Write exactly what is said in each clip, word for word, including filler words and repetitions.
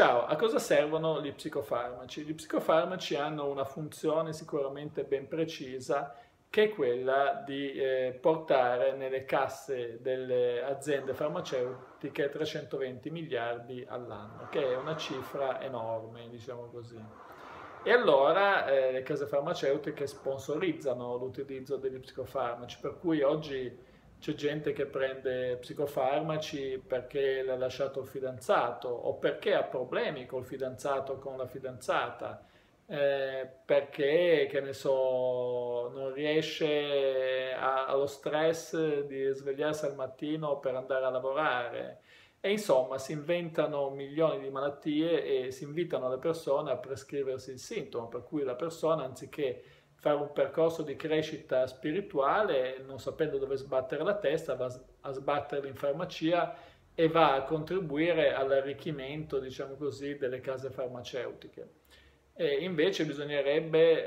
Ciao, a cosa servono gli psicofarmaci? Gli psicofarmaci hanno una funzione sicuramente ben precisa, che è quella di eh, portare nelle casse delle aziende farmaceutiche trecentoventi miliardi all'anno, che è una cifra enorme, diciamo così. E allora eh, le case farmaceutiche sponsorizzano l'utilizzo degli psicofarmaci, per cui oggi c'è gente che prende psicofarmaci perché l'ha lasciato il fidanzato, o perché ha problemi col fidanzato o con la fidanzata, eh, perché, che ne so, non riesce a, allo stress di svegliarsi al mattino per andare a lavorare. E insomma si inventano milioni di malattie e si invitano le persone a prescriversi il sintomo, per cui la persona, anziché fare un percorso di crescita spirituale, non sapendo dove sbattere la testa, va a sbatterla in farmacia e va a contribuire all'arricchimento, diciamo così, delle case farmaceutiche. E invece bisognerebbe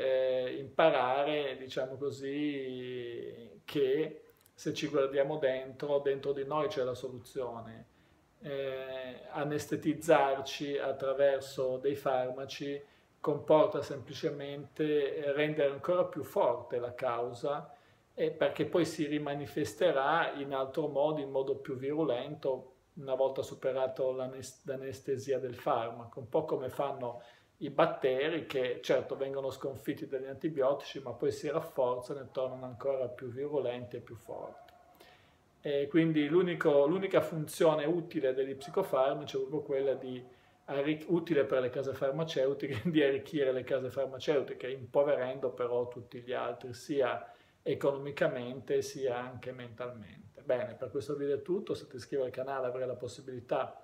eh, imparare, diciamo così, che se ci guardiamo dentro, dentro di noi c'è la soluzione. Eh, anestetizzarci attraverso dei farmaci comporta semplicemente rendere ancora più forte la causa, eh, perché poi si rimanifesterà in altro modo, in modo più virulento, una volta superato l'anestesia del farmaco, un po' come fanno i batteri, che certo vengono sconfitti dagli antibiotici, ma poi si rafforzano e tornano ancora più virulenti e più forti. E quindi l'unica funzione utile degli psicofarmaci è proprio quella di utile per le case farmaceutiche, di arricchire le case farmaceutiche, impoverendo però tutti gli altri, sia economicamente sia anche mentalmente. Bene, per questo video è tutto. Se ti iscrivi al canale avrai la possibilità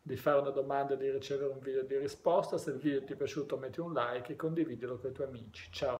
di fare una domanda e di ricevere un video di risposta. Se il video ti è piaciuto metti un like e condividilo con i tuoi amici. Ciao!